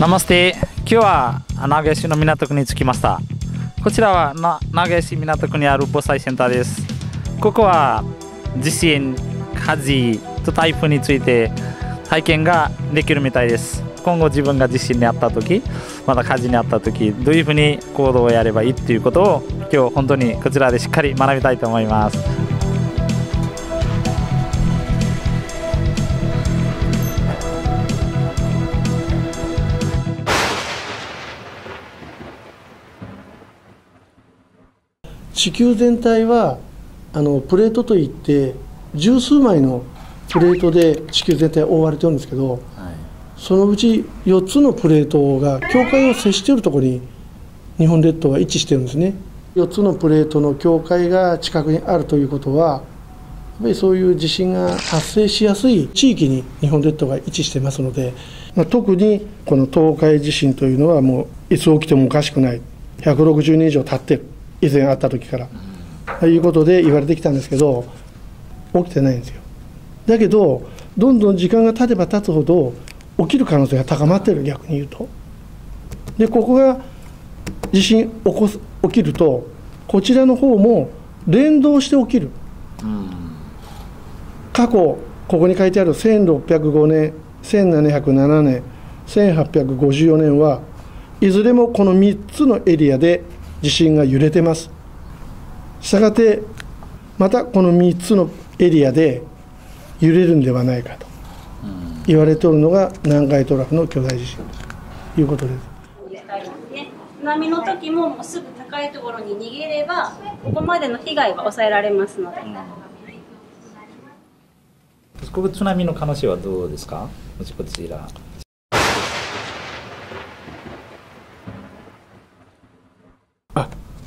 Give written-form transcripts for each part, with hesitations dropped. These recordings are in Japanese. ナマステ。今日は名古屋市の港区に着きました。こちらは名古屋市港区にある防災センターです。ここは地震、火事と台風について体験ができるみたいです。今後自分が地震にあった時、また火事にあった時、どういうふうに行動をやればいいっていうことを今日本当にこちらでしっかり学びたいと思います。地球全体はプレートといって十数枚のプレートで地球全体覆われてるんですけど、そのうち4つのプレートが境界を接しているところに日本列島は位置してるんですね。4つのプレートの境界が近くにあるということは、やっぱりそういう地震が発生しやすい地域に日本列島が位置していますので、特にこの東海地震というのはもういつ起きてもおかしくない、160年以上経って以前あった時からということで言われてきたんですけど、起きてないんですよ。だけどどんどん時間が経てば経つほど起きる可能性が高まっている、逆に言うと。でここが地震起きると、こちらの方も連動して起きる。過去ここに書いてある1605年、1707年、1854年はいずれもこの3つのエリアで地震が揺れてます。したがってまたこの3つのエリアで揺れるんではないかと言われておるのが南海トラフの巨大地震ということです。津波の時ももうすぐ高いところに逃げれば、ここまでの被害は抑えられますので。ここ津波の可能性はどうですか？こちら。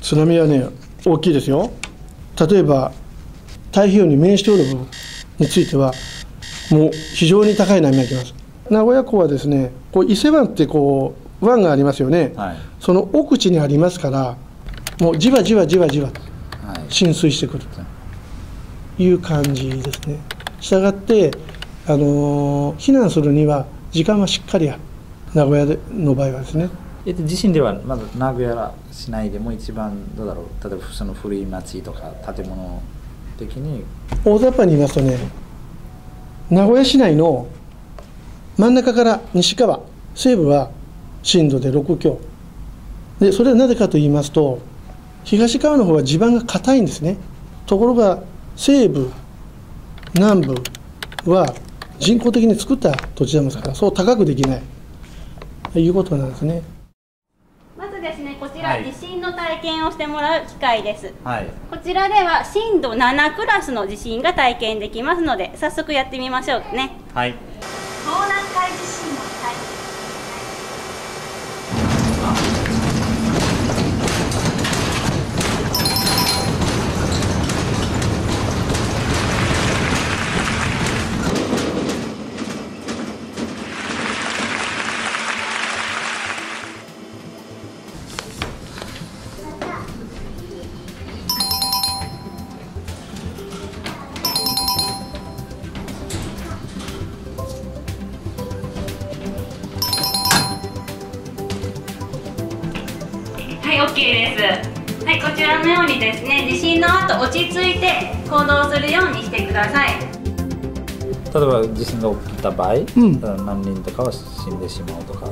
津波はね、大きいですよ。例えば太平洋に面しておる部分についてはもう非常に高い波が来ます。名古屋港はですね、こう伊勢湾ってこう湾がありますよね。はい、その奥地にありますから、もうじわじわじわじわ浸水してくるという感じですね。したがって避難するには時間はしっかりある。名古屋の場合はですね。地震ではまず名古屋市内でも一番どうだろう。例えばその古い町とか建物的に大雑把に言いますとね、名古屋市内の真ん中から西側西部は震度で6強で、それはなぜかと言いますと、東側の方は地盤が硬いんですね。ところが西部南部は人工的に作った土地ですから、そう高くできないということなんですね。まずですね、こちら地震の体験をしてもらう機会です。はい、こちらでは震度7クラスの地震が体験できますので、早速やってみましょうね。はい。東南海地震の体験。はい、こちらのようにですね、地震の後落ち着いて行動するようにしてください。例えば地震が起きた場合、何人とかは死んでしまうとか、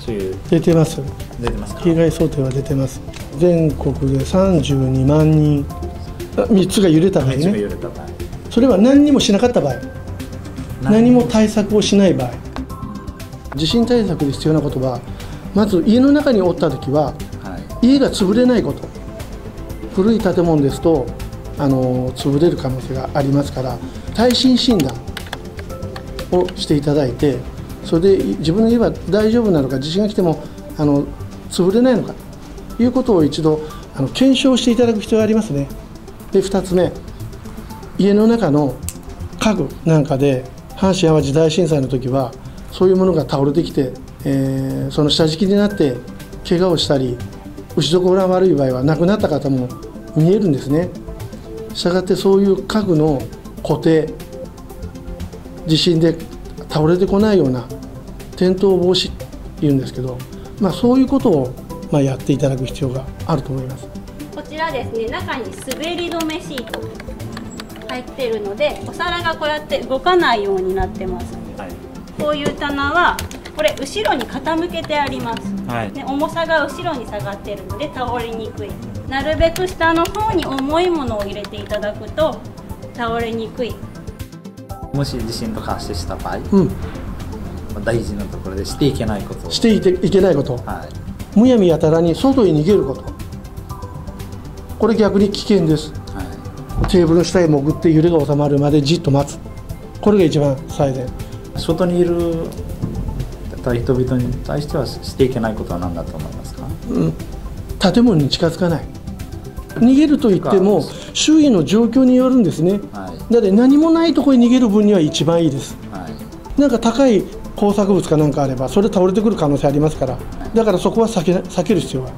そういう出てます。出てますか？被害想定は出てます。全国で32万人、3つが揺れた場合ね。それは何にもしなかった場合、何も対策をしない場合、地震対策で必要なことは。まず家の中におった時は、家が潰れないこと。古い建物ですと潰れる可能性がありますから、耐震診断をしていただいて、それで自分の家は大丈夫なのか、地震が来ても潰れないのかということを一度検証していただく必要がありますね。で2つ目、家の中の家具なんかで阪神・淡路大震災の時はそういうものが倒れてきて、その下敷きになって怪我をしたり、後ろ側が悪い場合は亡くなった方も見えるんですね。したがってそういう家具の固定、地震で倒れてこないような転倒防止っていうんですけど、そういうことをやっていただく必要があると思います。こちらですね、中に滑り止めシート入ってるので、お皿がこうやって動かないようになってます。こういう棚はこれ後ろに傾けてあります、で重さが後ろに下がってるので倒れにくい。なるべく下の方に重いものを入れていただくと倒れにくい。もし地震とか発生した場合、大事なところでしていけないことをむやみやたらに外へ逃げること、これ逆に危険です。テーブルの下へ潜って揺れが収まるまでじっと待つ、これが一番最善。外にいる人々に対してはしていけないことは何だと思いますか？建物に近づかない。逃げるといっても周囲の状況によるんですね。だって何もないところに逃げる分には一番いいです。なんか高い工作物かなんかあればそれ倒れてくる可能性ありますから、だからそこは避ける必要があ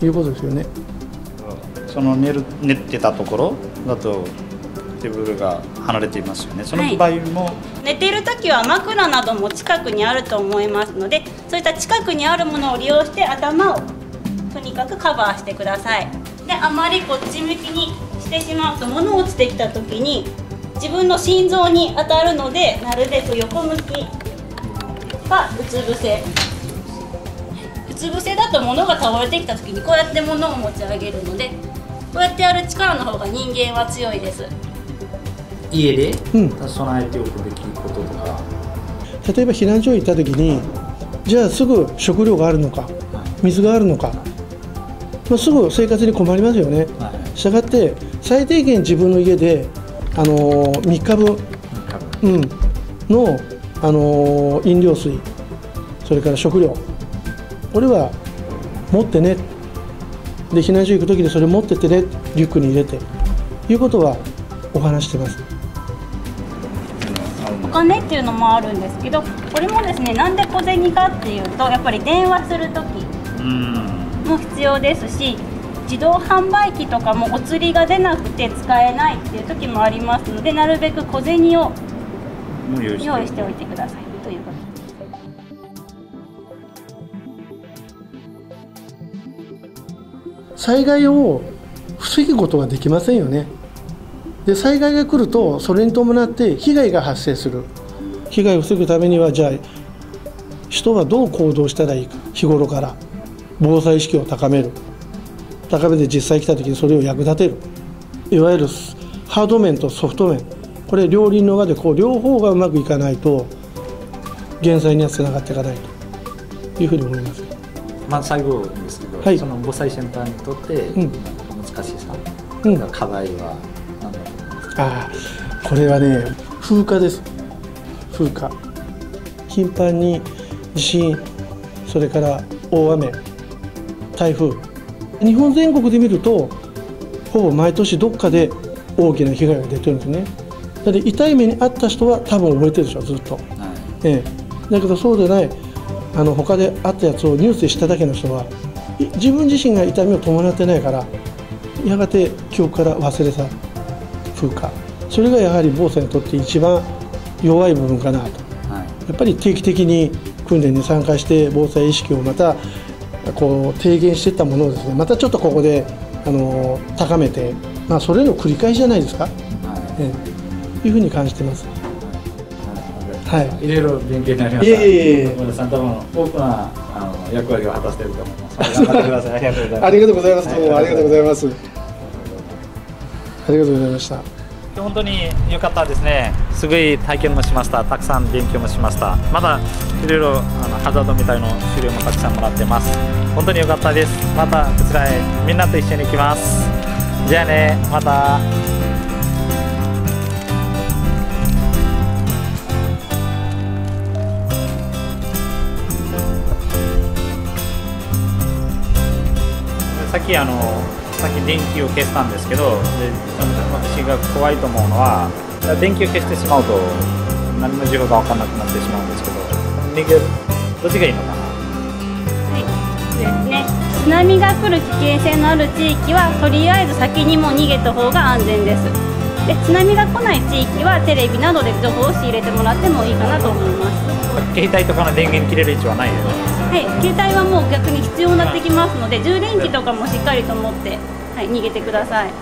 るいうことですよね。その寝てたところだとテーブルが離れていますよね。その場合も、寝ている時は枕なども近くにあると思いますので、そういった近くにあるものを利用して頭をとにかくカバーしてください。で、あまりこっち向きにしてしまうと物落ちてきた時に自分の心臓に当たるので、なるべく横向きかうつ伏せ。うつ伏せだと物が倒れてきた時にこうやって物を持ち上げるので、こうやってやる力の方が人間は強いです。家で備えておくべきこととか、例えば避難所に行った時に、じゃあすぐ食料があるのか水があるのか、すぐ生活に困りますよね。したがって最低限自分の家で3日分の、飲料水、それから食料、これは持ってね、で避難所行く時でそれ持ってってね、リュックに入れていうことはお話してます。お金っていうのもあるんですけど、これもですね、なんで小銭かっていうと、やっぱり電話する時も必要ですし、自動販売機とかもお釣りが出なくて使えないっていう時もありますので、なるべく小銭を用意しておいてくださいということです。災害を防ぐことはできませんよね。で、災害が来るとそれに伴って被害が発生する。被害を防ぐためには、じゃあ人はどう行動したらいいか、日頃から防災意識を高めて実際来た時にそれを役立てる、いわゆるハード面とソフト面、これ両輪の輪でこう両方がうまくいかないと減災にはつながっていかないというふうに思います。最後ですけど、その防災センターにとって難しさ、課題は何だろう？これはね、風化です。風化、頻繁に地震、それから大雨、台風、日本全国で見るとほぼ毎年どっかで大きな被害が出てるんですね。だって痛い目に遭った人は多分覚えてるでしょ、ずっと。だけどそうでない、他であったやつをニュースで知っただけの人は、自分自身が痛みを伴ってないから、やがて記憶から忘れ去る。それがやはり防災にとって一番弱い部分かなと、やっぱり定期的に訓練に参加して防災意識をまたこう提言していったものをですね、またちょっとここで高めて、それの繰り返しじゃないですか、いうふうに感じてます。いろいろ勉強になりました。小室さん、多分多くな役割を果たしていると思います。頑張ってください。ありがとうございます。ありがとうございます。ありがとうございました。本当に良かったですね。すごい体験もしました。たくさん勉強もしました。まだいろいろハザードみたいな資料もたくさんもらってます。本当に良かったです。またこちらへみんなと一緒に行きます。じゃあね、また。さっき電気を消したんですけど、私が怖いと思うのは、電気を消してしまうと何の情報が分からなくなってしまうんですけど、どっちがいいのかな。はい、そうですね。津波が来る危険性のある地域はとりあえず先にもう逃げた方が安全です。で、津波が来ない地域はテレビなどで情報を仕入れてもらってもいいかなと思います。携帯とかの電源切れる位置はないですね。はい、携帯はもう逆に必要になってきますので、充電器とかもしっかりと持って、はい、逃げてください。